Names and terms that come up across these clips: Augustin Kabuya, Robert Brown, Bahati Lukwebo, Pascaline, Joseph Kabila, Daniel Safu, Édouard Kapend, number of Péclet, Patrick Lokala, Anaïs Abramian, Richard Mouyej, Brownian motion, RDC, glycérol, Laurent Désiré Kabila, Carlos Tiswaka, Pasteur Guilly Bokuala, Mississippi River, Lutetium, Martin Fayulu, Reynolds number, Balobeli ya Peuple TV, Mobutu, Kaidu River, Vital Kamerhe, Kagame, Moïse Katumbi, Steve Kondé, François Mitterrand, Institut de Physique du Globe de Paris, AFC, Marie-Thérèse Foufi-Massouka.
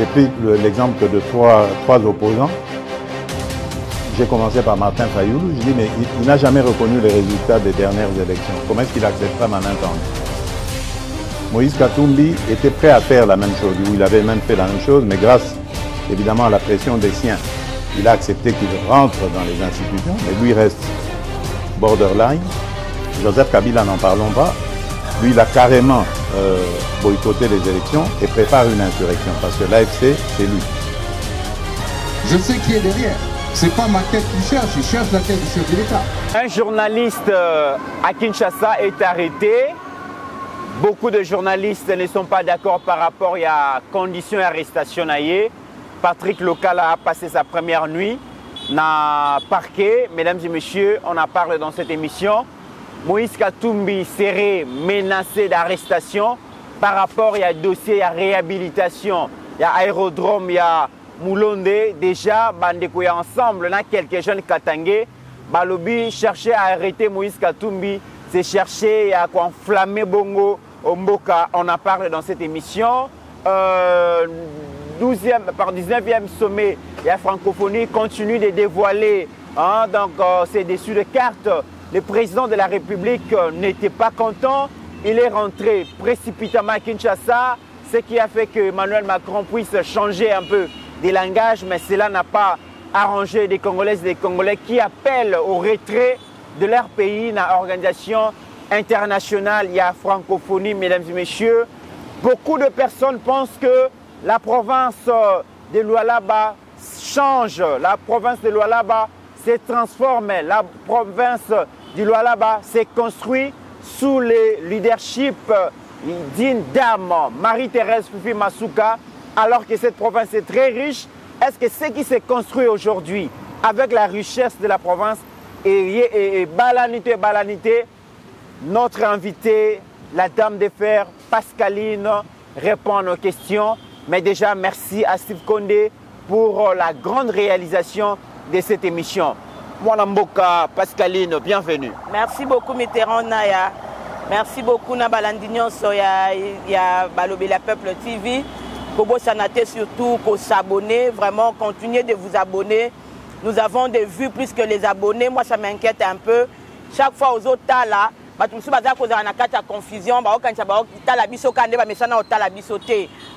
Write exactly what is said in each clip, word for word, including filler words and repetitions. J'ai pris l'exemple de trois, trois opposants. J'ai commencé par Martin Fayulu. Je dis, mais il, il n'a jamais reconnu les résultats des dernières élections. Comment est-ce qu'il acceptera ma main tendue? Moïse Katumbi était prêt à faire la même chose. Il avait même fait la même chose, mais grâce évidemment à la pression des siens, il a accepté qu'il rentre dans les institutions, mais lui reste borderline. Joseph Kabila, n'en parlons pas. Lui, il a carrément euh, boycotté les élections et prépare une insurrection, parce que l'A F C, c'est lui. Je sais qui est derrière. C'est pas ma tête qui cherche, il cherche la tête du chef de l'État. Un journaliste euh, à Kinshasa est arrêté. Beaucoup de journalistes ne sont pas d'accord par rapport à conditions d'arrestation. Patrick Lokala a passé sa première nuit dans le parquet. Mesdames et messieurs, on en parle dans cette émission. Moïse Katumbi serait menacé d'arrestation par rapport à un dossier à réhabilitation. Il y a aérodrome, il y a Moulondé. Déjà, il y a ensemble, il y a quelques jeunes Katangais. Balobi cherchait à arrêter Moïse Katumbi. C'est chercher à enflammer Bongo au Mboka. On en parle dans cette émission. Euh, douzième, par dix-neuvième sommet, la francophonie continue de dévoiler. Hein, donc, euh, c'est dessus de cartes. Le président de la République n'était pas content. Il est rentré précipitamment à Kinshasa, ce qui a fait que Emmanuel Macron puisse changer un peu des langages, mais cela n'a pas arrangé des Congolaises et des Congolais qui appellent au retrait de leur pays dans l'organisation internationale. Il y a francophonie, mesdames et messieurs. Beaucoup de personnes pensent que la province de Lualaba change, la province de Lualaba se transforme, la province du Lualaba s'est construite sous le leadership d'une dame, Marie-Thérèse Foufi-Massouka, alors que cette province est très riche. Est-ce que ce qui s'est construit aujourd'hui avec la richesse de la province et, et, et balanité, balanité, notre invitée, la dame de fer, Pascaline, répond à nos questions. Mais déjà, merci à Steve Kondé pour la grande réalisation de cette émission. Mwanamboka, Pascaline, bienvenue. Merci beaucoup, Mitterrand Naya. Merci beaucoup, Nabalandignon, Soya, Balobeli ya Peuple T V. Kobo Sanate, surtout, pour s'abonner. Vraiment, continuez de vous abonner. Nous avons des vues plus que les abonnés. Moi, ça m'inquiète un peu. Chaque fois, aux autres, là, je suis en confusion. Je suis en confusion.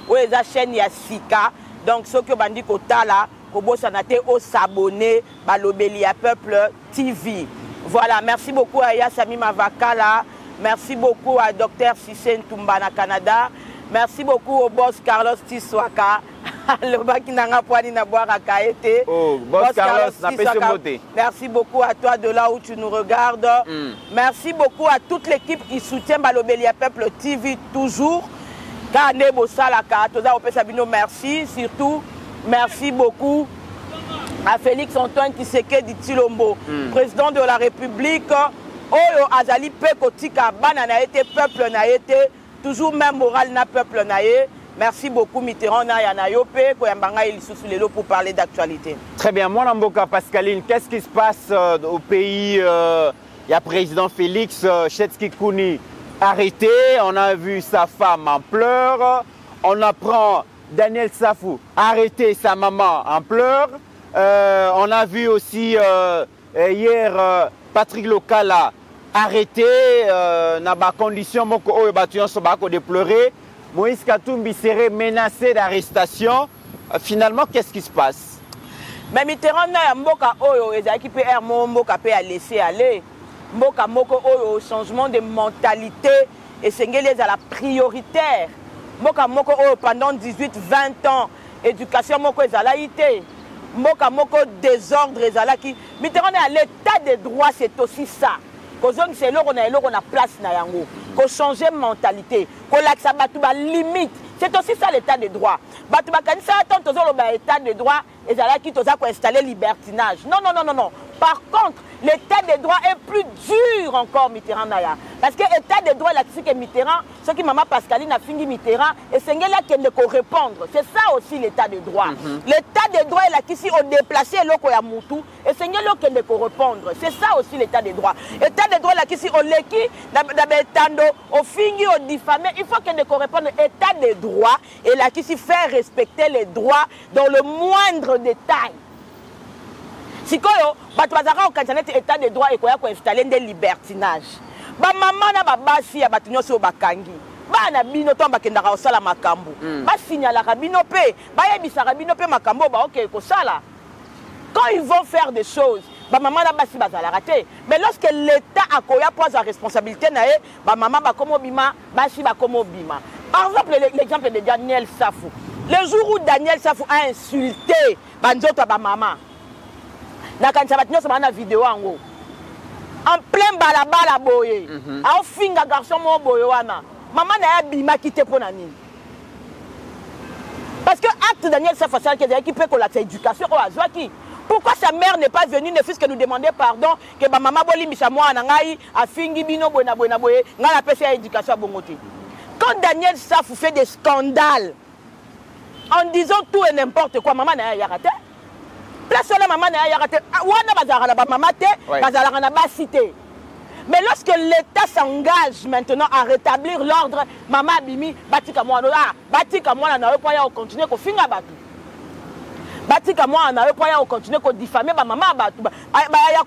Je chaîne ya Sika. Donc, ce que bandi kota là, Kobo Sanate au s'abonner Balobeli ya Peuple T V. Voilà, merci beaucoup à Yasami Mavakala, merci beaucoup à Docteur Sissène Toumbana Canada, merci beaucoup au boss Carlos Tiswaka. Le bac n'a pas à boire à Kaete. Oh, boss Carlos, Carlos merci beaucoup à toi de là où tu nous regardes. Mm. Merci beaucoup à toute l'équipe qui soutient Balobeli ya Peuple T V toujours. Merci, surtout, merci beaucoup à Félix Antoine Tshisekedi Tshilombo, mm. président de la République. Oyo Azali Pekotika, Banana été peuple na été, toujours même moral na peuple na été. Merci beaucoup Mitterrand na Yanayope, Koyambanga il sous les lots pour parler d'actualité. Très bien, moi Namboka Pascaline, qu'est-ce qui se passe euh, au pays? Il euh, y a président Félix euh, Tshisekedi arrêté, on a vu sa femme en pleurs, on apprend Daniel Safu arrêter sa maman en pleurs, euh, on a vu aussi euh, hier euh, Patrick Lokala arrêté euh, dans des conditions de pleurer, Moïse Katumbi serait menacé d'arrestation. Euh, finalement, qu'est-ce qui se passe? Mais Mitterrand n'a pas laissé aller. Mboka moko oyo changement de mentalité et sengeli à la prioritaire. Mboka moko oyo pendant dix-huit vingt ans éducation moko ezalaité. Mboka moko désordre ezalaki. Mitterrand à l'état des droits c'est aussi ça. Kozong c'est l'or on a l'or on a place na yango. Ko changer mentalité. Ko laksa batu ba limite. C'est aussi ça l'état des droits. Batu ba kanisa tant tozolo ba état des droits ezalaki toza ko installer libertinage. Non non non non non. Par contre l'état des droits est plus dur encore Mitterrand Naya. Parce que l'état des droits, là, c'est que Mitterrand, ce qui maman Pascaline a fini Mitterrand, et c'est là qu'elle ne peut répondre. C'est ça aussi l'état des droits. Mm-hmm. L'état des droits, là, qui si on déplaçait l'oko ya Moutou, et c'est là qu'elle ne peut répondre. C'est ça aussi l'état des droits. L'état des droits, là, qui si on l'équi, on finit, on diffamé, il faut qu'elle ne peut répondre. L'état des droits, et là, qui si faire respecter les droits dans le moindre détail. Si koyo, batwazara au cantonnet état des droits et koya ko installer des libertinages. Ba maman na ba basi ya batunyo so bakangi. Ba na bino tomba kendaka o sala makambo. Ba signala rabino pe, ba yebisa rabino pe makambo ba OK ko sala. Quand ils vont faire des choses, ba maman na basi bazala raté. Mais lorsque l'état akoya prend sa responsabilité na e, ba maman ba komo bima, basi ba komo bima. Par exemple, l'exemple de Daniel Safu. Le jour où Daniel Safu a insulté banzoto ba maman, na kanisa batino so bana vidéo ango en plein balabala boye a finga garçon mo boye wana maman na abima kité pona nini parce que acte Daniel Safu qui peut coller éducation au azwaki. Pourquoi sa mère n'est pas venue ne fût-ce que nous demander pardon que ba maman bolimbisa mwana ngai a fingi bino bona bona boye ngala pesa éducation bongote. Quand Daniel Safu fait des scandales en disant tout et n'importe quoi maman na ya raté. Mais lorsque l'État s'engage maintenant à rétablir l'ordre, maman Bimi, batika moi, batika moi, on a eu point à continuer qu'on finit à battre. Batika moi, on a eu point à continuer qu'on diffame ma maman,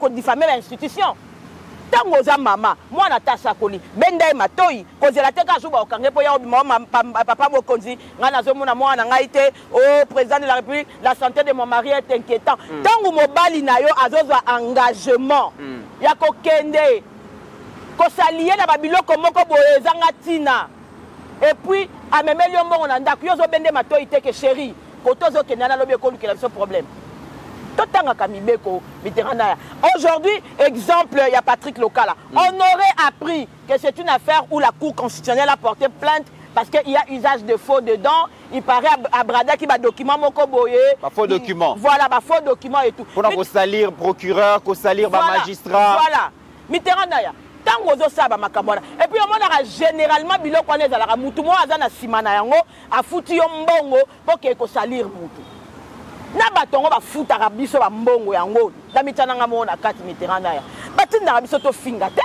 qu'on diffame l'institution. Tant que maman, moi, on a tassé à colis, Bendai Matoi, qu'on s'est la tête à jouer au Kangé, papa Mokondi, Ranazomona, moi, on a été au président de la République, la santé de mon mari est inquiétante. Tant que mon balinayo a un engagement, il y a Kokende, qu'on s'allie à Babilo, comme on a Zangatina, et puis à Memelio Moronanda, qu'on a Bendai Matoi, que chéri, qu'on a Kenana, qu'on a ce problème. Aujourd'hui, exemple, il y a Patrick Lokala. Mm. On aurait appris que c'est une affaire où la Cour constitutionnelle a porté plainte parce qu'il y a usage de faux dedans. Il paraît à Brada qui va document Mokoboye. Bah, faux document. Voilà, bah, faux document et tout. Pour qu'on salir procureur, qu'on salir voilà, magistrat. Voilà. Mitterrand Naya. Tant que vous avez et puis on a généralement bilo qu'on est à la moutou moi azana simana yango a foutu mbongo pour que qu'on salir moutou. Nabatongo ba futa rabiso ba mbongo yango la mitana nga mona kati Mitterrand Naya batinda rabiso to finga te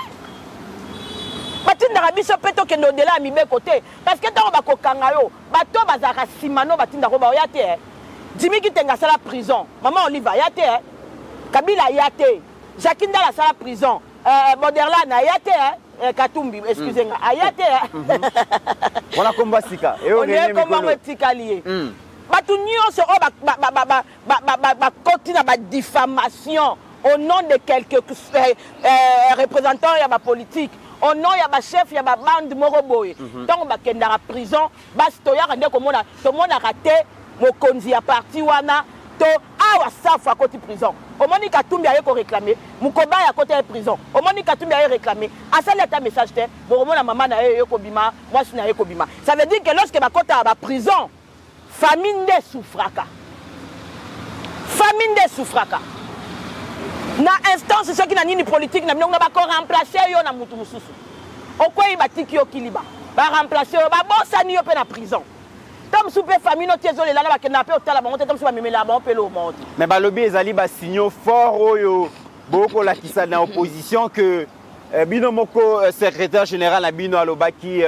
batinda rabiso peto ke ndodela mi be côté parce que tango ba kokanga yo bato bazaka simano batinda ko ba oya te Jimmy Kitenga sala prison maman Oliva ya te Kabila ya te Jakinda la sala prison euh Borderland ya te Katumbi excusez-moi ya te voilà comme basika et on est comme matikalier. Batunion se ba ba ba ba ba ba ba ba continue ba diffamation au nom de quelques représentants ya ba politique au nom ya ba chef ya ba bande moroboy donc ba kenda la prison bastoya rende ko mona to mona raté mokonzi ya parti wana to awa safa koti prison omoni Katumbi aye ko réclamer mukoba ya kota prison omoni Katumbi aye réclamer asala ta message te bo mona maman na ye ko bima moi sina ye ko bima ça veut dire que lorsque ba kota ba prison famine de soufraka. Famine de soufraka. Na instance ceux qui n'ont ni politique n'ont pas encore remplacé yo na mutu mususu. Okwa ibatiki yo kiliba. Ba remplacer yo ba bossa ni yo pe na prison. Tam soupe famine tiezo le la ba kena pe otala ba monte tam soupe memela ba pe lo monte. Mais ba lobby ezali ba signaux fort oyo boko la kisa na opposition que bino moko secrétaire général na bino alobaki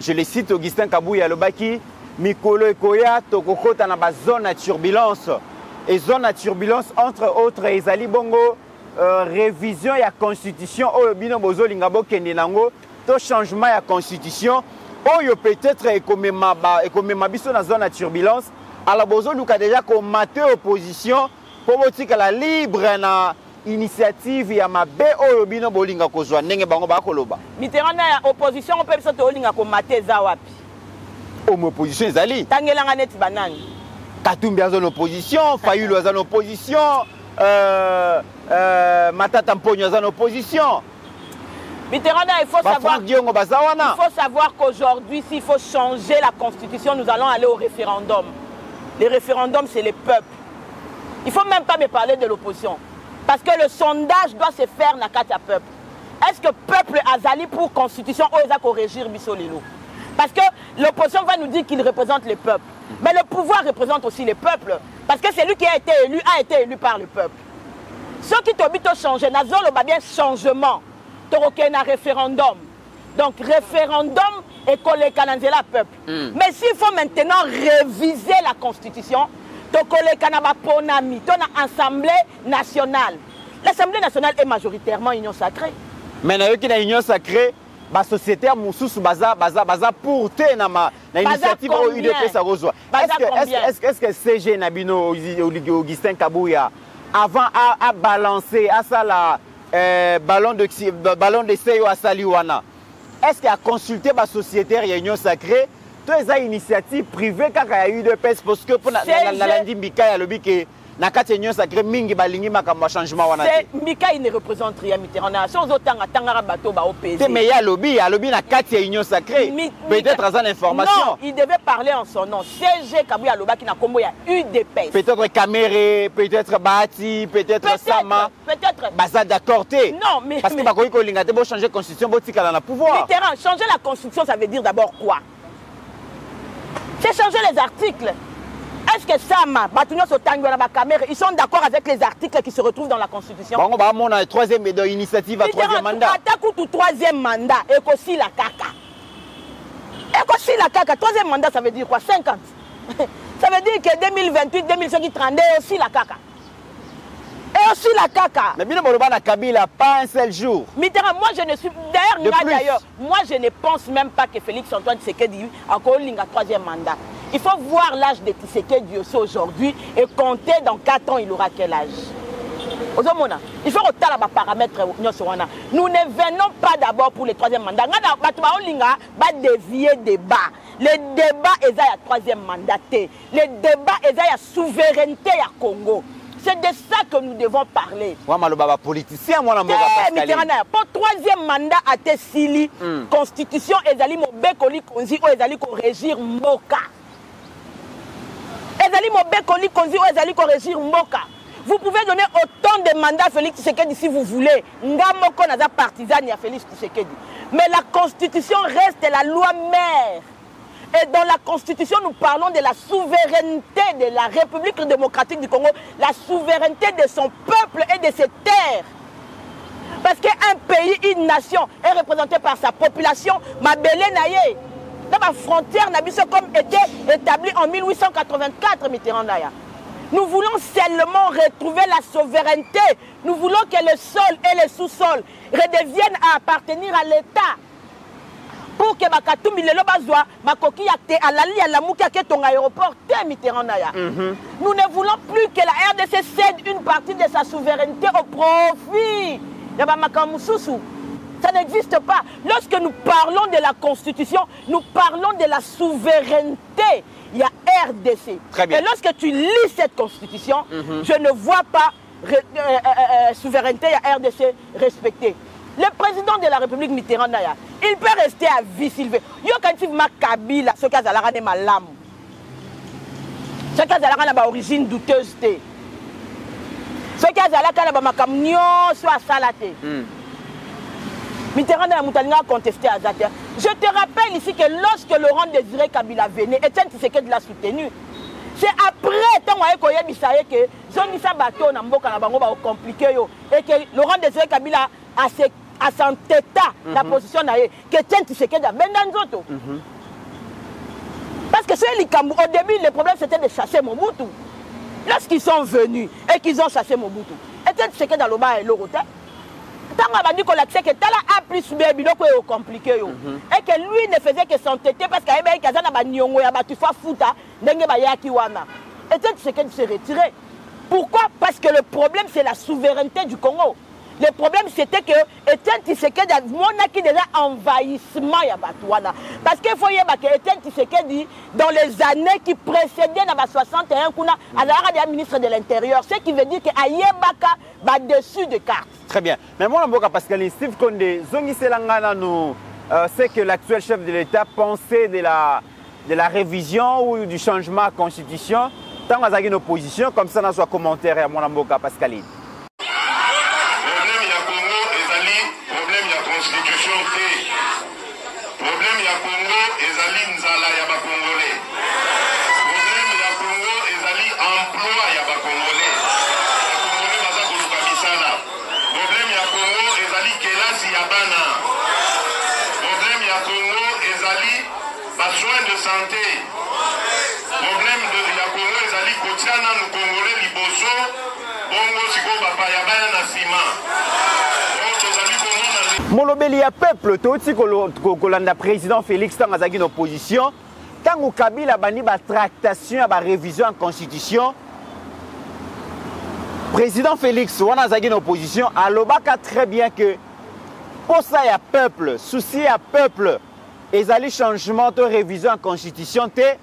je le cite Augustin Kabuya alobaki Mikolo Ekoya, Tokokota na ba zone à turbulence. Et zone à turbulence, entre autres, ezali bongo, euh, révision ya constitution, oyo bino bozo lingabo kendenango, to changement ya constitution, oyo peut-être ekomema ba, ekomema biso na zone à turbulence, ala bozo luka déjà ko mate opposition, po botika la libre na initiative ya mabe oyo bino bolinga kozwa ndenge bango bakoloba. Mitterrand na opposition on peut biso to linga ko mate za wapi. Opposition ezali. Tangelanga neti banani. Katumbi aza l'opposition, Fayulu aza l'opposition, euh, euh, Matata Mponyo aza l'opposition. Mitterrand, il faut savoir, savoir qu'aujourd'hui, s'il faut changer la constitution, nous allons aller au référendum. Les référendums, c'est les peuples. Il ne faut même pas me parler de l'opposition. Parce que le sondage doit se faire dans le peuple. Est-ce que le peuple azali pour constitution ou est-ce qu'on régir Bissolelo? Parce que l'opposition va nous dire qu'il représente le peuple. Mais le pouvoir représente aussi le peuple. Parce que celui qui a été élu a été élu par le peuple. Ceux qui ont changé, nous avons bien changement. Nous avons un référendum. Donc, référendum et collé canadien peuple. Mm. Mais s'il faut maintenant réviser la constitution, donc collé canaba ponami, ton assemblée nationale. L'assemblée nationale est majoritairement union sacrée. Mais nous qui union sacrée, la société moussous baza baza baza pour tenama l'initiative au U D P ça rejoint. Est-ce que est-ce que C G Nabino Augustin Kabuya avant à balancer à ça la ballon de ballon de Seyo à Saliwana? Est-ce qu'il a consulté ma société Réunion Sacrée? Toutes les initiatives privées car il y a eu de peste parce que pour la lundi Mika y a le bique. La carte Réunion Sacrée mingi balingi ma comme changement wana. Mika il ne représente rien Mitterrand. Sans autant attendre bateau ba au pays. Mais il y a lobby, il y a lobby la carte Réunion Sacrée. Peut-être à son information. Non, il devait parler en son nom. C G Kabuya Loba qui n'a combo il y a eu de peste. Peut-être Kamerhe, peut-être Bahati, peut-être Sama. Peut-être. Bah ça d'accord t'es. Non mais. Parce que bah quoi il faut l'ingater pour changer constitution pour tirer dans la pouvoir. Mitterrand changer la constitution ça veut dire d'abord quoi? C'est changer les articles. Est-ce que Sama, ils sont d'accord avec les articles qui se retrouvent dans la Constitution? Bon, bah, on a une troisième initiative à troisième mandat. Attaque ou troisième mandat, et aussi la caca. Et aussi la caca. Troisième mandat, ça veut dire quoi? cinquante. Ça veut dire que deux mille vingt-huit, deux mille trente, et aussi la caca. Et aussi la caca. Mais bien, on n'a Kabila pas un seul jour. Mitterrand, moi je ne suis. D'ailleurs, d'ailleurs, moi je ne pense même pas que Félix Antoine Tshisekedi encore ligne à troisième mandat. Il faut voir l'âge de Tshisekedi aussi aujourd'hui et compter dans quatre ans, il aura quel âge. Il faut retarder les paramètres. Nous ne venons pas d'abord pour le troisième mandat. Nous allons dévier le débat. Le débat est à troisième mandat. Le débat est à la souveraineté au Congo. C'est de ça que nous devons parler. Moi, je suis politicien, moi, je suis pour le troisième mandat à Tessili, mm. Constitution, et Zali Mobekoli Konzi, ou Zali ko régir Moka. Ezali Mobekoli Konzi, ou Zali ko régir Moka. Vous pouvez donner autant de mandats à Félix Tshisekedi si vous voulez. Nga Moko naza partisane à Félix Tshisekedi. Mais la Constitution reste la loi mère. Et dans la Constitution, nous parlons de la souveraineté de la République démocratique du Congo, la souveraineté de son peuple et de ses terres. Parce qu'un pays, une nation, est représentée par sa population. Ma belle naïe, dans ma frontière, comme était établie en mille huit cent quatre-vingt-quatre, Mitterrand Naya. Nous voulons seulement retrouver la souveraineté. Nous voulons que le sol et le sous-sol redeviennent à appartenir à l'État. Pour que Katumbi le Lobazoa, ma coquille à la ligne à la mouka qui est ton aéroport, t'es Mitterrand. Nous ne voulons plus que la R D C cède une partie de sa souveraineté au profit. Ça n'existe pas. Lorsque nous parlons de la Constitution, nous parlons de la souveraineté. Il y a R D C. Très bien. Et lorsque tu lis cette Constitution, mm-hmm. je ne vois pas euh, euh, euh, souveraineté, il y a R D C respectée. Le président de la République Mitterrand, il peut rester à vie, s'il veut. Il y a quand même Kabila, ce cas à la rade malam. Ce cas à la origine douteuse. Ce cas à la macamnion, soit salaté. Mitterrand a contesté à Zater. Je te rappelle ici que lorsque Laurent Désiré Kabila venait, Etienne Tshisekedi l'a soutenu. C'est après tant qu'on a dit que Zonissa Bato n'a pas compliqué et que Laurent Désiré Kabila a ses à son état, mm-hmm. la position d'ailleurs, que tient Tshisekedi à Bendanzoto. Mm-hmm. Parce que c'est au début, le problème c'était de chasser Mobutu. Lorsqu'ils sont venus et qu'ils ont chassé Mobutu, et Tshisekedi dans le bas et l'autre, tant qu'on a dit qu'on l'accepte, que Tala a plus bébé, donc c'est compliqué. Et que lui ne faisait que s'entêter parce qu'il y a des gens qui ont été foutus, et Tshisekedi s'est retiré. Pourquoi? Parce que le problème c'est la souveraineté du Congo. Le problème c'était que Etienne Tshisekedi a déjà envahissement ya Batouana. Parce qu'il faut dire que Etienne Tshisekedi, dans les années qui précédaient dans soixante et un, il était ministre de l'Intérieur. Ce qui veut dire que Ayebaka va dessus de carte. Très bien. Mais moi, Pascaline, Steve Kondé, Zongi Selangana, nous, c'est que l'actuel chef de l'État pensait de la, de la révision ou du changement à la Constitution. Tant qu'il y a une opposition, comme ça, dans son commentaire, mon Pascaline. de santé. Problème de la Congo ezali kotiana nous Congolais liboso bongo siko papa ya bana na ciment. Balobeli ya Peuple toti kolanda président Félix Antoine azaki na opposition tango Kabila bani ba tractation ba révision en constitution. Président Félix wana azaki na opposition alobaka très bien que pour ça ya peuple, souci ya peuple ezali changement de révision en constitution té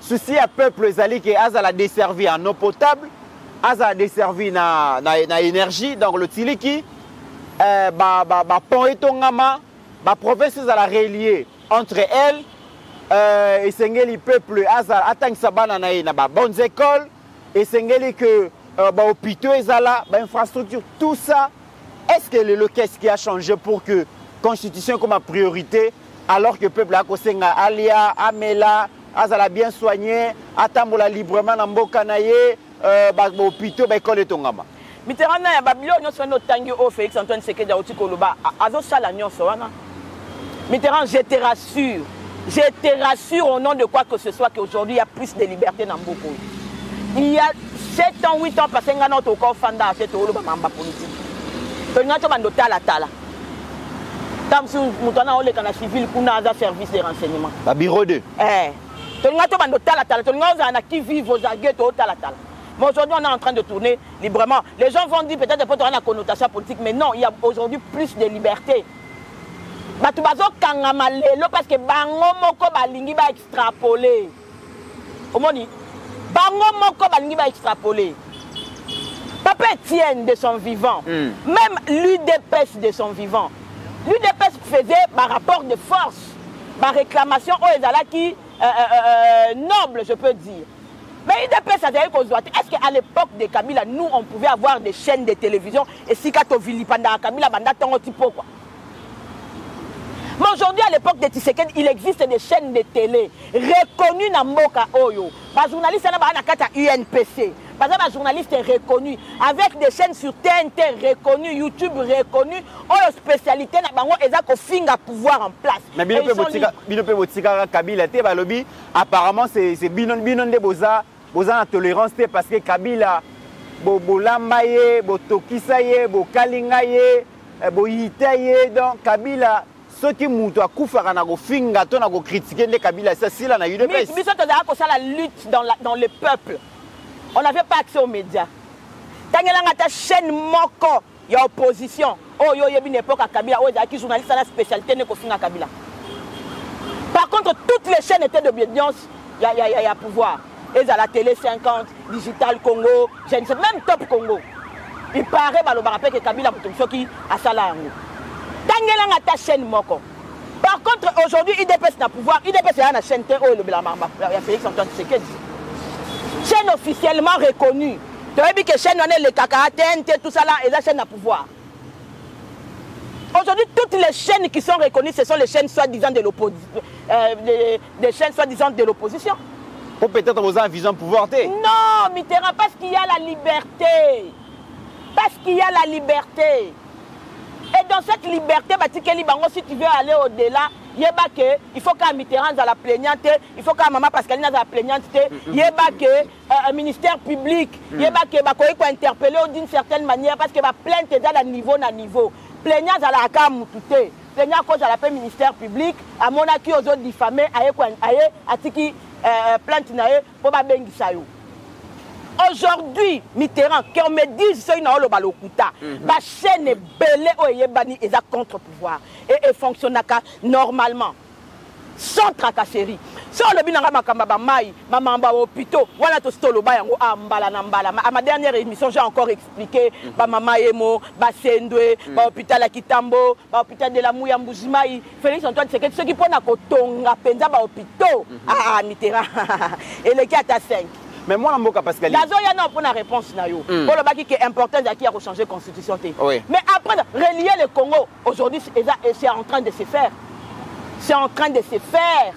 souci ya peuple ezali que azala desservi en eau potable, azala desservi na na, na énergie donc le tiliki euh, ba ba ba pont etongama ba province ezala relier entre elles euh esengeli peuple azala atangisa bana na na ba bonnes écoles esengeli que euh, ba hôpitaux ezala ba infrastructure tout ça. Est-ce que le qu'est-ce qui a changé pour que constitution comme priorité alors que peuple a kosenga alia amela azala bien soigné atambola librement na mboka na ye ba hôpitaux ba école tongama Mitterrand na babilo nyonso na tangi o Félix Antoine Tshisekedi auti koloba azo sala nyonso wana Mitterrand je te rassure je te rassure au nom de quoi que ce soit qu'aujourd'hui il y a plus de liberté dans Mboko. Il y a sept ans huit ans passé nga na to ko fanda acheto loba mamba politique. Nous avons tala tala. Nous avons un civil pour un service de renseignement. Le bureau deux. Nous avons un tala tala. Nous avons qui vivent aux aguets au tala tala. Mais aujourd'hui, on est en train de tourner librement. Les gens vont dire peut-être que tu as une connotation politique, mais non, il y a aujourd'hui plus de liberté. Parce que Bango va extrapoler. Comment dit Bango va extrapoler. Papa Etienne de son vivant, mm. même l'U D P S de son vivant. L'U D P S faisait par rapport de force, par réclamation aux Ezalaki euh, euh, noble, je peux dire. Mais l'U D P S a dit qu'on doit. Est-ce qu'à l'époque de Kabila, nous, on pouvait avoir des chaînes de télévision et si Katovili pendant Kabila, pendant Tango Tipo quoi. Mais aujourd'hui, à l'époque de Tshisekedi, il existe des chaînes de télé reconnues dans Mboka Oyo. Les journalistes sont à U N P C. Parce que les journalistes sont reconnus. Avec des chaînes sur T N T reconnues, YouTube reconnues, ont une spécialité qui a un pouvoir en place. Mais bien que apparemment, c'est bien de Boza, Boza en tolérance parce que Kabila, Bolambaye, Botokisaye, Bokalingaye, Boyitaye, donc Kabila. Ceux qui m'ont critiqué les Kabila, c'est si là, il y a eu mais la lutte dans, la, dans le peuple. On n'avait pas accès aux médias. Quand il y a une chaîne moko, il y a opposition. Oh, il y a une époque à Kabila, oh, il y a qui journaliste à la spécialité ne confine à Kabila. Par contre, toutes les chaînes étaient d'obédience, il y, y, y, y a pouvoir. Et à la télé cinquante, Digital Congo, je ne sais, même Top Congo. Il paraît, bah, le rappel que Kabila pour qui a salaire. Ta chaîne moko. Par contre, aujourd'hui, il dépasse le pouvoir, il dépasse la chaîne T O et le Blamamba. Il y a Félix Antoine Tshisekedi. Chaîne officiellement reconnue. Tu as vu que chaîne, on est les caca, T N T, tout ça là, et la chaîne à pouvoir. Aujourd'hui, toutes les chaînes qui sont reconnues, ce sont les chaînes soi-disant de l'opposition. Euh, les, les chaînes soi-disant de l'opposition. Pour peut-être vous en visant pouvoir. Non, Mitterrand, parce qu'il y a la liberté. Parce qu'il y a la liberté. Et dans cette liberté, si tu veux aller au-delà, il faut qu'un Mitterrand soit la plaignante, il faut qu'un maman Pascaline soit la plaignante, il faut qu'un ministère public, il faut qu'on interpelle d'une certaine manière parce que la plainte est à niveau à niveau. Plaignant à la camouté, plaignant cause à la ministère public, à mon acquis aux autres diffamés, à tiki plainte nae pour ma bengisayo. Aujourd'hui, Mitterrand, qu'on me dise que le balokuta, la chaîne est belle et contre-pouvoir. Et fonctionne normalement. Sans tracasserie. Sans le binarama kamabamaï, maman ba opito, voilà tout stoloba yango ambala nambala. À ma dernière émission, j'ai encore expliqué ba mama yemo, ba sendwe, ba hôpital la Kitambo, ba hôpital de la Mouyamboujimaï. Félix Antoine Tshisekedi, ceux qui prennent à Kotonga, Penza ba opito. Ah, Mitterrand. Et le quatre à cinq. Mais moi, je ne sais pas Pascaline. La zone, il y a une réponse. Pour le bac qui est important, il y a changé la constitution. Oui. Mais après, relier le Congo, aujourd'hui, c'est en train de se faire. C'est en train de se faire.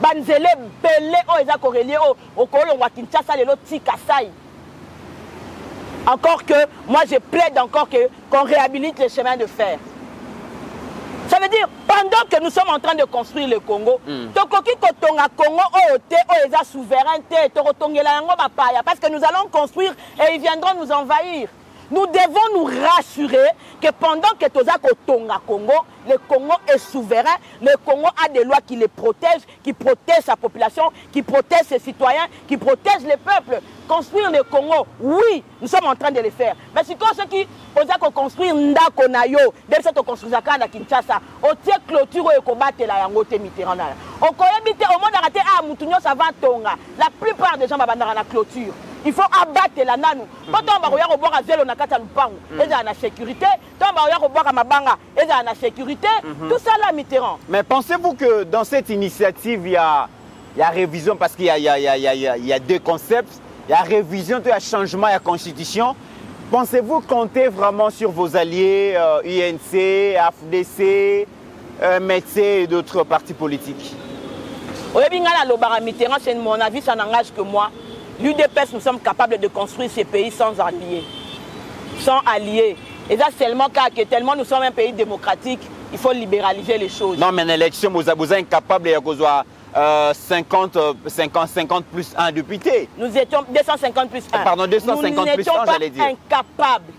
Banzele, Belé, ils ont relié au Congo, on Kinshasa, les autres, Tikasaï. Encore que, moi, je plaide encore qu'on réhabilite les chemins de fer. Ça veut dire, pendant que nous sommes en train de construire le Congo, tokoki kotonga Congo ote oeza souveraineté, torotongela yango bapaya, parce que nous allons construire et ils viendront nous envahir. Nous devons nous rassurer que pendant que toza kotonga Congo, le Congo est souverain, le Congo a des lois qui les protègent, qui protègent sa population, qui protègent ses citoyens, qui protègent les peuples. Construire le Congo, oui, nous sommes en train de le faire. Mais si ceux qui osent construire Ndako Nayo, dès cette construction à Kinshasa, on tient clôture et combattre la Yangote Mitterrand. On connaît au monde arrêté à Moutounio Savantonga. La plupart des gens vont dans la clôture. Il faut abattre la nanou. Quand on va regarder au bord à Zélo, on a quatre à Lupango. Et dans la sécurité, quand on va regarder au bord à Mabanga, et dans la sécurité, tout ça là, Mitterrand. Mais pensez-vous que dans cette initiative, il y a, il y a révision, parce qu'il y a, il y a, il y a, il y a deux concepts. Il y a révision, il y a changement, il y a constitution. Pensez-vous compter vraiment sur vos alliés, euh, U N C, A F D C, euh, M E T S E et d'autres partis politiques? C'est mon avis, ça n'engage que moi. L'U D P S, nous sommes capables de construire ces pays sans alliés. Sans alliés. Et ça, seulement car tellement nous sommes un pays démocratique, il faut libéraliser les choses. Non, mais l'élection, vous êtes incapable de Euh, cinquante, cinquante, cinquante plus un député. Nous étions deux cent cinquante plus un. Pardon, deux cent cinquante nous plus un, j'allais dire. Incapables.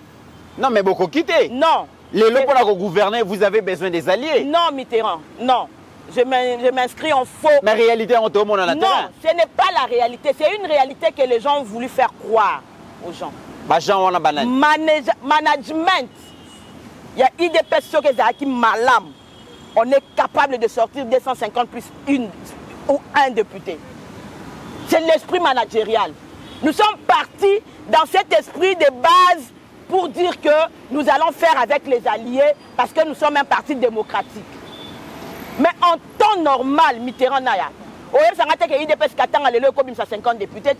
Non, mais beaucoup quitté. Non. Les lois pour la gouverner, vous avez besoin des alliés. Non, Mitterrand, non. Je m'inscris en faux. Mais réalité, on tout monde en a. Non, ce n'est pas la réalité. C'est une réalité que les gens ont voulu faire croire aux gens. Bah, gens on a banane. Manage, management. Il y a eu des personnes qui sont malades. On est capable de sortir deux cent cinquante plus une ou un député. C'est l'esprit managérial. Nous sommes partis dans cet esprit de base pour dire que nous allons faire avec les alliés parce que nous sommes un parti démocratique. Mais en temps normal, Mitterrand Naya, il ça a été que Katanga le comme ça cinquante députés,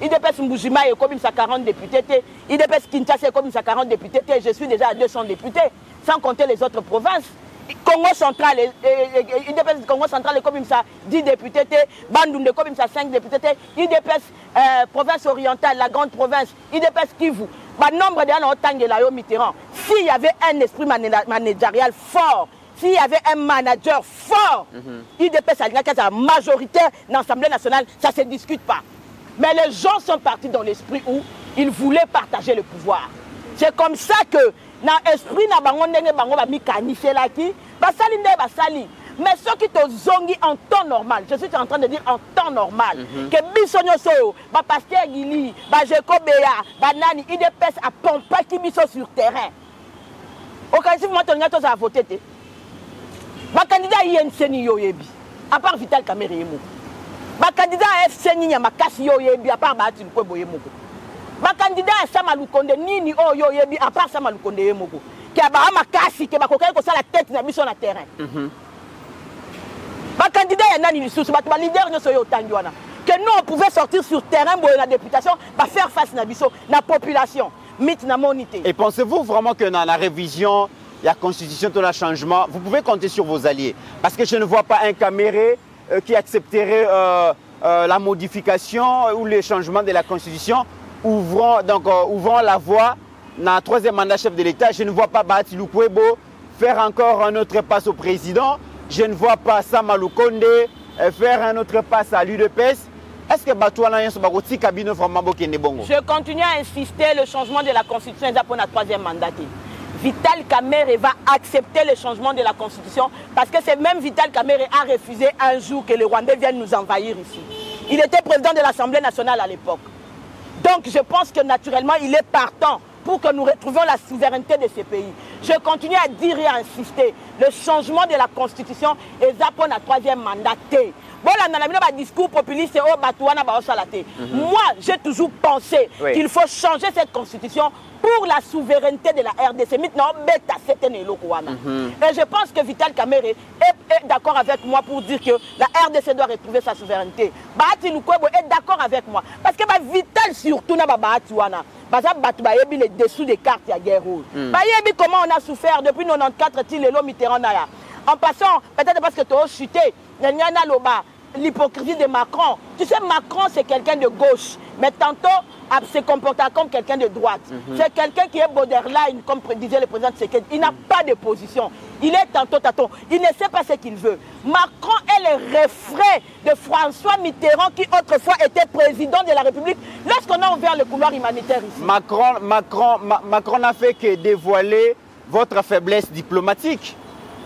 il dépasse Mbujima et comme ça quarante députés, il dépasse Kinshasa et comme ça quarante députés, je suis déjà à deux cents députés, sans compter les autres provinces. Congo central, il dépasse Congo central comme ça dix députés, Bandunde comme ça cinq députés, il dépasse euh, province orientale, la grande province, il dépasse Kivu. Le nombre de gens ont Mitterrand. S'il y avait un esprit managérial fort, s'il y avait un manager fort, mm-hmm. il dépasse la majorité dans l'Assemblée nationale, ça ne se discute pas. Mais les gens sont partis dans l'esprit où ils voulaient partager le pouvoir. C'est comme ça que dans l'esprit, nous avons mis canifier là qui, basali ne basali. Mais ceux qui te zongi en temps normal, je suis en train de dire en temps normal, mm -hmm. que bisonyoso, ba Pasteur Guilly, ba Jekobeya, ba Nani, il dépasse à pomper qui biso sur terrain. Occasionnellement, tu n'as pas voté. Ba candidat I N C ni yoyebi, à part Vital Kamerhe yemo. Ba candidat A F C ni yamakasi yoyebi, à part Bahati Lukwebo yemo. Ma candidat à Sama Lukonde, nini oh yo yebi, à part Sama Lukonde yemoko. Qui a barré ma casse, qui a barré la tête n'a mis sur le terrain. Ma candidat à Nani Nissous, ma leader ne soyez au Tanguana. Que nous on pouvait sortir sur terrain pour la députation, pour faire face à la population, mythe na monité. Et pensez-vous vraiment que dans la révision, la constitution, tout le changement, vous pouvez compter sur vos alliés? Parce que je ne vois pas un caméré euh, qui accepterait euh, euh, la modification euh, ou les changements de la constitution. Ouvrant, donc, euh, ouvrant la voie dans le troisième mandat chef de l'État. Je ne vois pas Bahati Lukwebo faire encore un autre passe au président. Je ne vois pas Sama Lukonde faire un autre passe à l'U D P S. Est-ce que Batouana Yansubagoti Kabino vraiment Bokene Bongo? Je continue à insister le changement de la Constitution pour le troisième mandat. Vital Kamerhe va accepter le changement de la Constitution parce que c'est même Vital Kamerhe a refusé un jour que les Rwandais viennent nous envahir ici. Il était président de l'Assemblée nationale à l'époque. Donc je pense que naturellement, il est partant pour que nous retrouvions la souveraineté de ces pays. Je continue à dire et à insister, le changement de la Constitution est pour la troisième mandat. Discours populiste, moi, j'ai toujours pensé oui. qu'il faut changer cette Constitution pour la souveraineté de la R D C. Maintenant, mm-hmm. et je pense que Vital Kamerhe est, est d'accord avec moi pour dire que la R D C doit retrouver sa souveraineté. Bahati Lukwebo est d'accord avec moi. Parce que bah, Vital, surtout, n'a pas Bahati Lukwebo. Les dessous des cartes, il y a guerre rouge. Comment on a souffert depuis mille neuf cent quatre-vingt-quatre, il est l'homme Mitterrand. En passant, peut-être parce que tu as chuté, l'hypocrisie de Macron. Tu sais, Macron, c'est quelqu'un de gauche, mais tantôt, il se comporte comme quelqu'un de droite. Mm-hmm. C'est quelqu'un qui est borderline, comme disait le président Tshisekedi. Il n'a mm-hmm. pas de position. Il est tantôt tâton. Il ne sait pas ce qu'il veut. Macron est le refrain de François Mitterrand qui autrefois était président de la République lorsqu'on a ouvert le couloir humanitaire ici. Macron, Macron, Ma Macron n'a fait que dévoiler votre faiblesse diplomatique.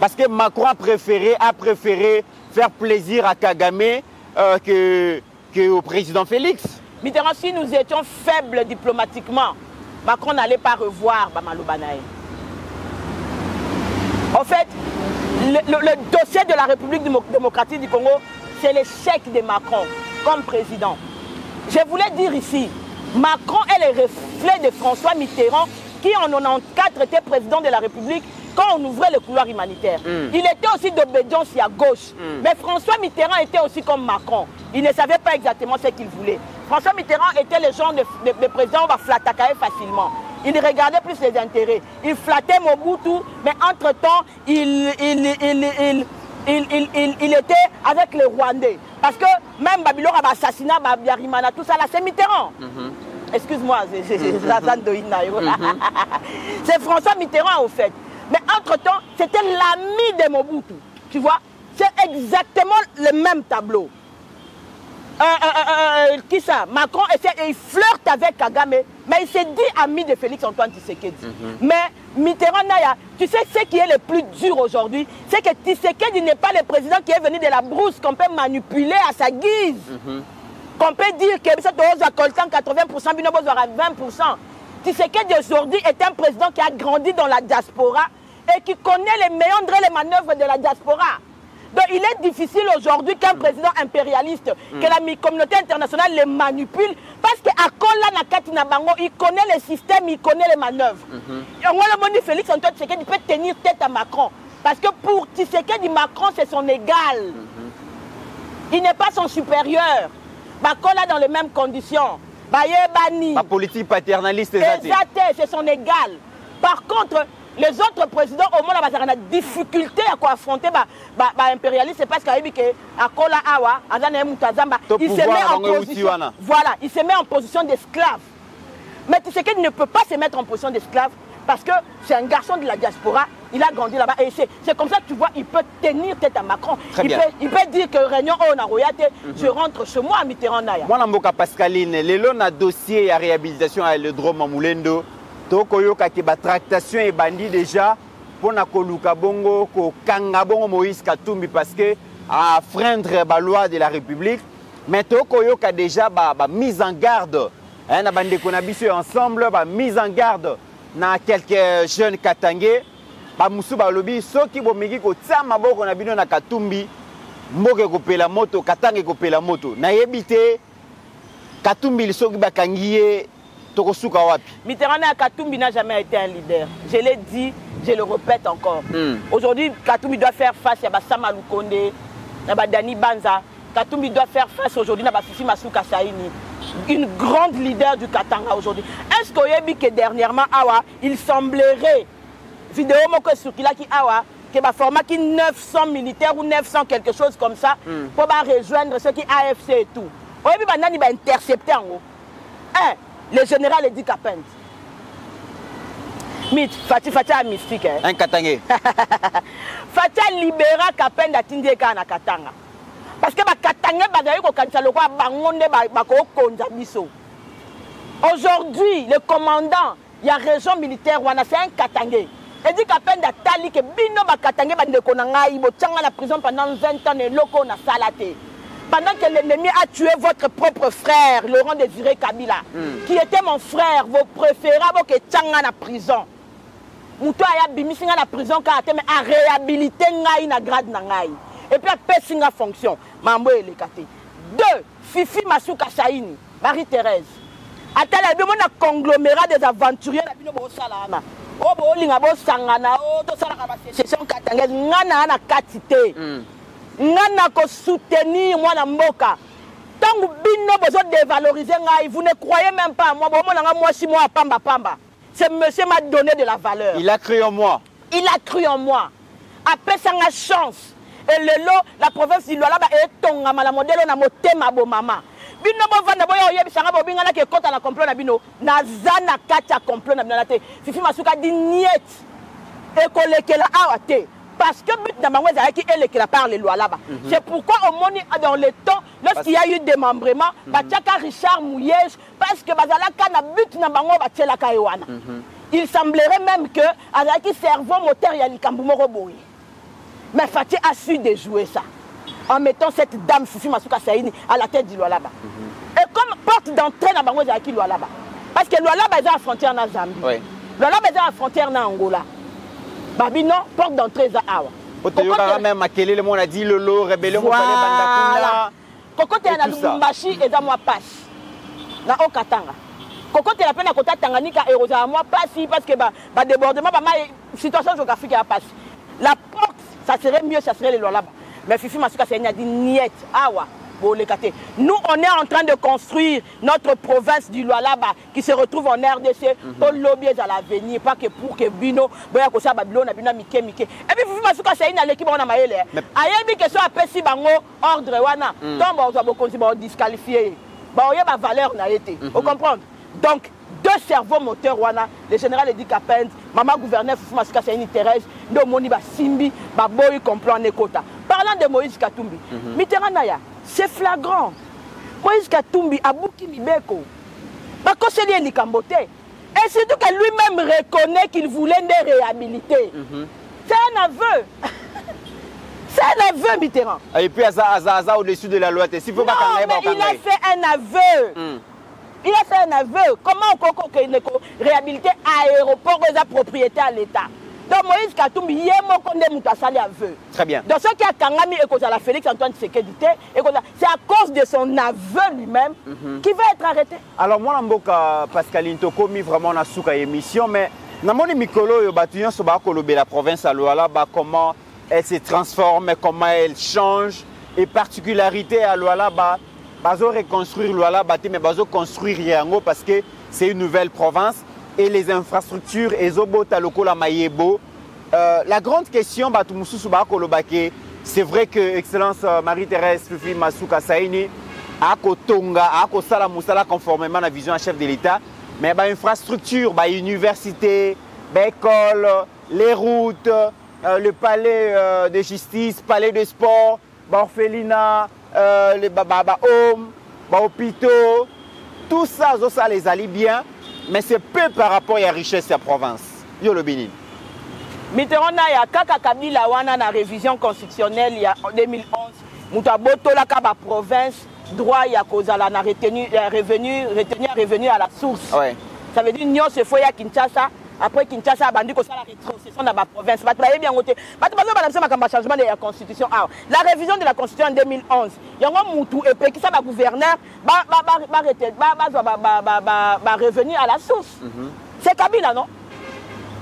Parce que Macron a préféré, a préféré faire plaisir à Kagame euh, que, que au président Félix. Mitterrand, si nous étions faibles diplomatiquement, Macron n'allait pas revoir Bamalou Banaï. En fait, le, le, le dossier de la République démocratique du Congo, c'est l'échec de Macron comme président. Je voulais dire ici, Macron est le reflet de François Mitterrand qui en mille neuf cent quatre-vingt-quatre était président de la République quand on ouvrait le couloir humanitaire. Mm. Il était aussi d'obédience à gauche. Mm. Mais François Mitterrand était aussi comme Macron. Il ne savait pas exactement ce qu'il voulait. François Mitterrand était le genre de, de, de président qui va flatter facilement. Il regardait plus les intérêts. Il flattait Mobutu, mais entre-temps, il, il, il, il, il, il, il, il était avec les Rwandais. Parce que même Babylone avait assassiné Babiarimana, tout ça, là, c'est Mitterrand. Mm-hmm. Excuse-moi, c'est François Mitterrand, au fait. Mais entre-temps, c'était l'ami de Mobutu. Tu vois, c'est exactement le même tableau. Euh, euh, euh, qui ça? Macron essaie, et il flirte avec Kagame, mais il s'est dit ami de Félix Antoine Tshisekedi. Mm-hmm. Mais Mitterrand, Naya, tu sais ce qui est le plus dur aujourd'hui? C'est que Tshisekedi n'est pas le président qui est venu de la brousse, qu'on peut manipuler à sa guise. Mm-hmm. Qu'on peut dire que ça doit coltant quatre-vingts pour cent, Binobo aura vingt pour cent. Tshisekedi aujourd'hui est un président qui a grandi dans la diaspora et qui connaît les méandres et les manœuvres de la diaspora. Donc il est difficile aujourd'hui qu'un mmh. président impérialiste, mmh. que la communauté internationale les manipule, parce qu'à Kola Nakati Nabango, il connaît les systèmes, il connaît les manœuvres. Mmh. Et au moins le monde Félix Antoine Tshisekedi peut tenir tête à Macron. Parce que pour Tshisekedi, Macron c'est son égal. Mmh. Il n'est pas son supérieur. Macron là dans les mêmes conditions. Bah, bani. La politique paternaliste c'est son égal. Par contre, les autres présidents au monde ont des difficultés à quoi affronter l'impérialisme. C'est parce qu'il se met en position, voilà, il se met en position d'esclave. Mais Tshisekedi ne peut pas se mettre en position d'esclave parce que c'est un garçon de la diaspora, il a grandi là-bas. Et c'est comme ça que tu vois, il peut tenir tête à Macron. Il peut, il peut dire que Réunion, oh, on a royaté, mm-hmm. je rentre chez moi à Mitterrand. Moi, je suis Pascaline, les lots ont dossier à réhabilitation à l'aérodrome à Moulendo. Tokoyoka qui bat tractation et bandit déjà pour Nakoluka Bongo, Kangabongo Moïse Katumbi parce que à freindre la loi de la République. Mais Tokoyoka déjà bah mise en garde. Hein, na bande qu'on habitue ensemble, bah mise en garde. Na quelques jeunes Katangais, bah musu bah lobby, ceux qui vont migrer au Tsamabo qu'on habite na Katumbi, Mboke kopé la moto, Katangé kopé la moto. Na yebité Katumbi le soki bah Kangié. Mitterrand à Katumbi n'a jamais été un leader. Je l'ai dit, je le répète encore. Mm. Aujourd'hui, Katumbi doit faire face à Sama Lukonde, à Dani Banza. Katumbi doit faire face aujourd'hui à Fifi Masuka Saini, une grande leader du Katanga aujourd'hui. Est-ce que dernièrement, il semblerait, vidéo qui awa, que va former neuf cents militaires ou neuf cents quelque chose comme ça mm. pour rejoindre ceux qui A F C et tout. Il va intercepter en haut. Hein? Le général Édouard Kapend. Mythe, Fatih Fatih a mystique. Hein? Un Katangé. Fatih libéra Kapend à Tindeka na Katanga. Parce que les Katangé badaïko kansaloko bangonde bako konzabiso. Aujourd'hui, le commandant, il y a région militaire wana c'est un Katangé. Édouard Kapend a tali que bino ba Katangé bandeko nanga ibo tanga la prison pendant vingt ans et loko na salaté. Pendant que l'ennemi a tué votre propre frère, Laurent Désiré Kabila, mm. qui était mon frère, vos préférables que Tchanga na prison. Moutoua ya bimissinga na prison car mais a réhabilité ngai na grade na ngai. Et puis a pessinga fonction. Mambo elekate. Deux, Fifi Masuka Saini, Marie-Thérèse. Atala bien mon conglomérat des aventuriers la bino bo salana. O bo linga bo sangana o to salaka ba session katangez ngana na katité. Nana ko soutenir moi na mboka. Tant que bino besoin dévaloriser ngai, vous ne croyez même pas à moi. Bon moi moi si moi pamba pamba. Ce monsieur m'a donné de la valeur. Il a cru en moi. Il a cru en moi. Après ça la chance. Et le lot la province du Lualaba est tonga mala modèle na motema bo mama. Bino bo vanda boyo yebi sanga bo binga na ke kota na complot na bino. Na zana katia complot na bino na te. Fifi Masuka dit niet. Et kolekela awate. Parce que c'est pourquoi on dans le temps, lorsqu'il y a eu démembrement, Richard Mouyej, parce que il semblerait même que le cerveau moteur est. Mais Fatih a su déjouer ça, en mettant cette dame Fifi Masuka Saini à la tête du Lualaba. Mm-hmm. Et comme porte d'entrée dans le Lualaba. Parce que Lualaba est à la frontière en Zambie. Oui. Lualaba est à la frontière en Angola. Babi non, porte d'entrée à Awa. Pourquoi même à quel moment on a dit Lolo, rébellion, on parlait Bandakunda. Pourquoi tu es à Lubumbashi et à moi passe. Na Okatanga. Pourquoi tu es à peine à côté de Tanganyika et à moi passe parce que le débordement, la situation géographique est passée. La porte, ça serait mieux, ça serait les Lualaba. Mais Fifi Masuka Saini a dit niet, awa, pour les cater. Nous, on est en train de construire notre province du Lualaba qui se retrouve en R D C pour lobbier à l'avenir, pas que pour que Bino, Boya Kosa Babylone, Bino Mike Mike. Et puis Fifi Masuka Saini a l'équipe on a maillé l'air. Aïe, que soit appelé si bango ordre wana, tombe aux aboconzi, on disqualifié. Bah on y a ma valeur n'a été. Vous comprenez? Donc deux cerveaux moteurs wana, le général Édouard Kapend, maman gouverneur Fifi Masuka Saini Thérèse, de Moni Basimbi, Baboy comprend Nekota. Parlant de Moïse Katumbi, mm-hmm. Mitterrand, c'est flagrant. Moïse Katumbi a bouki mibeko. Et surtout que lui-même reconnaît qu'il voulait les réhabiliter. Mm-hmm. C'est un aveu. C'est un aveu, Mitterrand. Et puis, Aza, Aza, Aza, au-dessus de la loi. Si non, mais il a fait un aveu. Mm. Il a fait un aveu. Comment on réhabiliter l'aéroport et la propriété à l'État? Donc Moïse Katumbi, il y a mon condé Moutasali aveu. Très bien. Donc ce qui a Kagame et cause à la Félix Antoine Tshisekedi, c'est à cause de son aveu lui-même mm-hmm. qui va être arrêté. Alors moi, je Pascaline Toko, mis vraiment dans la émission, mais dans mon micro, je bâtis sur la province à Lualaba, comment elle se transforme, comment elle change, et particularité à Lualaba, pas reconstruire Lualaba, mais pas construire Yango parce que c'est une nouvelle province. Et les infrastructures, et Zobotaloko Mayebo. Euh, la grande question, c'est vrai que Excellence Marie-Thérèse Foufi-Massouka Saini a Kotonga, a Kosala Moussala conformément à la vision à chef de l'État. Mais bah, infrastructure, bah, université, bah, école, les routes, euh, le palais euh, de justice, palais de sport, bah, orphelinat, euh, les bah, bah, bah, home, bah, hôpitaux, tout ça, ça les allie bien. Mais c'est peu par rapport à la richesse de la province. Yo le Bénin. Mitterrand a kaka Kabila wana na révision constitutionnelle il y a deux mille onze. Mutaboto la kaba province droit ya kozala na retenu revenu retenir revenu à la source. Ouais. Ça veut dire nyon se foya Kinshasa après Kinshasa bandi ko sala rétrocession na ba province. Ba travailler bien côté. Ba to ba ça makamba changement de la constitution. La révision de la constitution en deux mille onze. Yango mutu epé qui ça ba gouverneur ba ba ba ba ba ba ba ba revenir à la source. C'est Kabila non?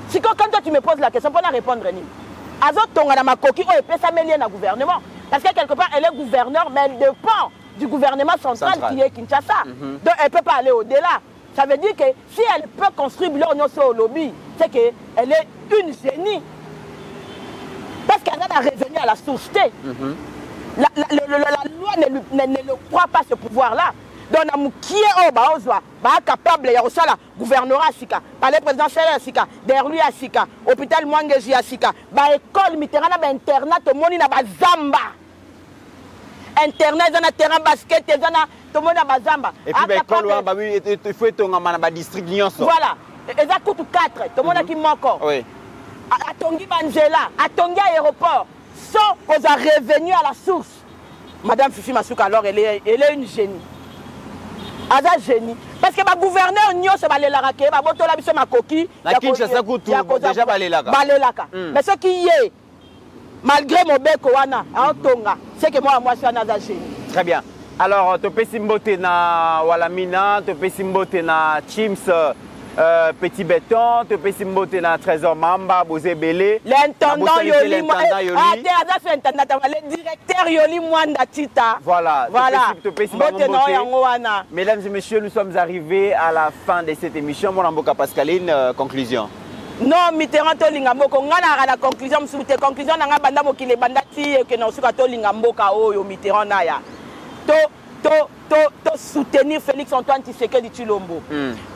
Si quand toi tu me poses la question pour la répondre ni. Azot tonga na makoki o epé ça mêlé na gouvernement parce que quelque part elle est gouverneur mais elle dépend du gouvernement central qui est Kinshasa. Donc elle peut pas aller au-delà. Ça veut dire que si elle peut construire l'Union au lobby, c'est qu'elle est une génie. Parce qu'elle a revenu à la source. Mm-hmm. la, la, la, la, la loi ne, ne, ne le croit pas ce pouvoir-là. Donc, on est capable de faire la gouverneur Asika, palais présidentiel Asika, derrière lui Asika, hôpital Mwangeji Asika, école Mitterrand, internat, tout le monde est Zamba. Internet, un terrain basket, un terrain bazamba. Et puis, il faut être dans le district Lyon. Voilà. Et ça coûte quatre. Tout le monde qui manque. Oui. À Tongi Banzela, à Tongi Aéroport, sans qu'on a revenu à la source. Madame Fifi Masuka, alors, elle est, elle est une génie. Elle est une génie. Parce que le gouverneur Nyon, c'est Balélaraka. Il y a ma coquille. La Kinshasa coûte déjà Balélaraka. Balélaraka. Mais ce qui est. Malgré mon bec, c'est que moi, moi, je suis un génie. Très bien. Alors, tu peux simboter na Walamina, tu peux simboter na Chims euh, Petit Béton, tu peux simboter na Trésor Mamba, Bozé Belé. L'intendant Yoli Mwanda. Ah, t'es l'intendant, le directeur Yoli Mwanda Tita. Voilà. Voilà. Mesdames et messieurs, nous sommes arrivés à la fin de cette émission. Mon amboka Pascaline, euh, conclusion. Non, Mitterrand Tolingamboka, on a la conclusion, la conclusion, on a banda moki le banda ti que non suka Tolingamboka oyo Mitterrand naya. To to to to soutenir Félix Antoine Tshisekedi Tshilombo.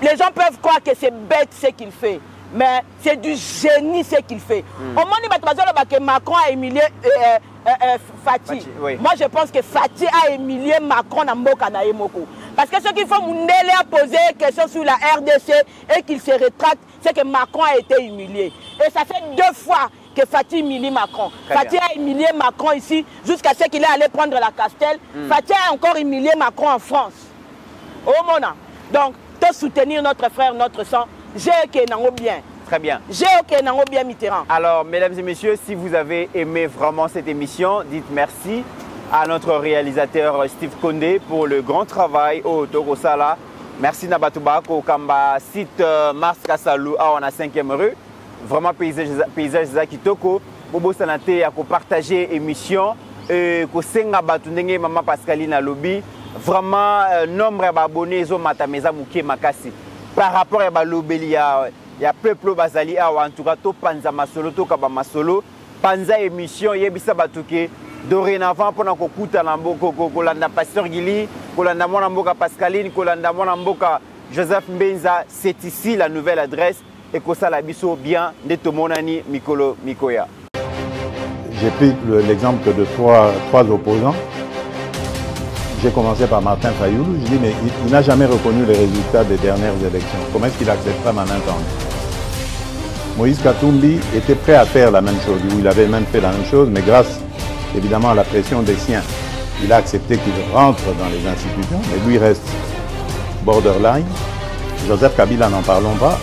Les gens peuvent croire que c'est bête ce qu'il fait, mais c'est du génie ce qu'il fait. Mm. Au moment où Macron a humilié euh, euh, euh, Fatih, Fatih oui. Moi je pense que Fatih a humilié Macron dans Mbokanayemoko. Parce que ceux qui font Moundélé a posé une question sur la R D C et qu'il se rétracte, c'est que Macron a été humilié. Et ça fait deux fois que Fatih humilie Macron. Très Fatih bien. A humilié Macron ici jusqu'à ce qu'il est allé prendre la Castel. Mm. Fatih a encore humilié Macron en France. Au mon nom. Donc, de soutenir notre frère, notre sang, j'ai que nango bien. Très bien. J'ai que nango bien Mitterrand. Alors, mesdames et messieurs, si vous avez aimé vraiment cette émission, dites merci à notre réalisateur Steve Kondé pour le grand travail au Togosala. Merci Nabatubako, Kamba, site Mars Kassalu, à on a cinquième rue. Vraiment, paysage paysage Zakitoko. Bobo Sanate, à partager émission. Et ko senga batundenge maman Pascaline à lobby. Vraiment, euh, nombre d'abonnés sont matameza mouké makasi. Par rapport à Balobeli ya Peuple Bazali, en tout cas, tout panza masolo, tout kabamasolo, panza émission, yebisa batouke. Dorénavant, pendant qu'on écoute Kolanda Pasteur Guilly, Kolanda Monamboka Pascaline, Kolanda Monamboka Joseph Mbenza, c'est ici la nouvelle adresse. Et que ça l'abisso bien de tout mon ami Mikolo Mikoya. J'ai pris l'exemple de trois, trois opposants. J'ai commencé par Martin Fayulu, je dis mais il, il n'a jamais reconnu les résultats des dernières élections. Comment est-ce qu'il accepte pas maintenant? Moïse Katumbi était prêt à faire la même chose, il avait même fait la même chose, mais grâce évidemment à la pression des siens, il a accepté qu'il rentre dans les institutions, mais lui reste borderline. Joseph Kabila, n'en parlons pas,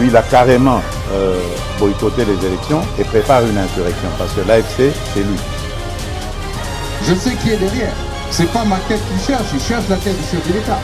lui il a carrément euh, boycotté les élections et prépare une insurrection, parce que l'A F C, c'est lui. Je sais qui est derrière. C'est pas ma tête qui cherche, il cherche la tête du chef de l'État.